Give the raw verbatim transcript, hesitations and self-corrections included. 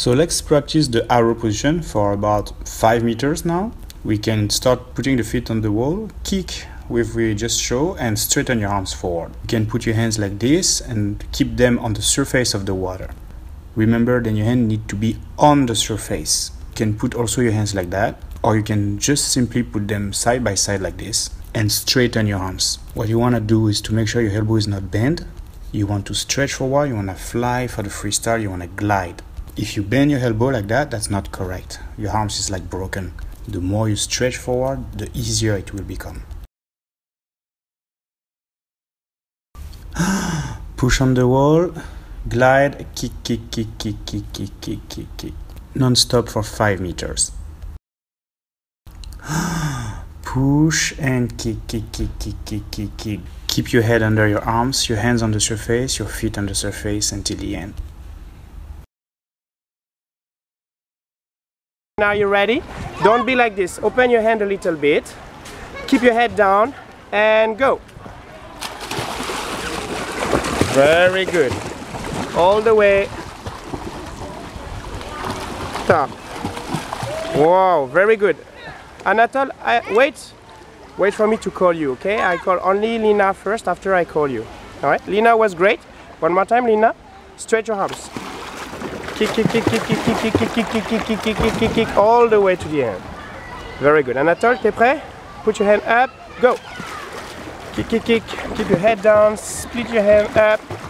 So let's practice the arrow position for about five meters now. We can start putting the feet on the wall, kick with we just show, and straighten your arms forward. You can put your hands like this and keep them on the surface of the water. Remember that your hand need to be on the surface. You can put also your hands like that, or you can just simply put them side by side like this and straighten your arms. What you want to do is to make sure your elbow is not bent. You want to stretch forward, you want to fly for the freestyle, you want to glide. If you bend your elbow like that, that's not correct. Your arms is like broken. The more you stretch forward, the easier it will become. Push on the wall, glide, kick, kick, kick, kick, kick, kick, kick, kick, kick. Non-stop for five meters. Push and kick, kick, kick, kick, kick, kick, kick. Keep your head under your arms, your hands on the surface, your feet on the surface until the end. Now you're ready? Don't be like this. Open your hand a little bit. Keep your head down and go. Very good. All the way. Stop. Wow, very good. Anatole, I, wait. Wait for me to call you, okay? I call only Lina first, after I call you. Alright, Lina was great. One more time, Lina. Stretch your arms. Kick, kick, kick, kick, kick, kick, kick, kick, kick, kick, kick, kick, kick, kick, all the way to the end. Very good. Anatole, t'es prêt? Put your hand up, go. Kick, kick, kick. Keep your head down, split your hand up.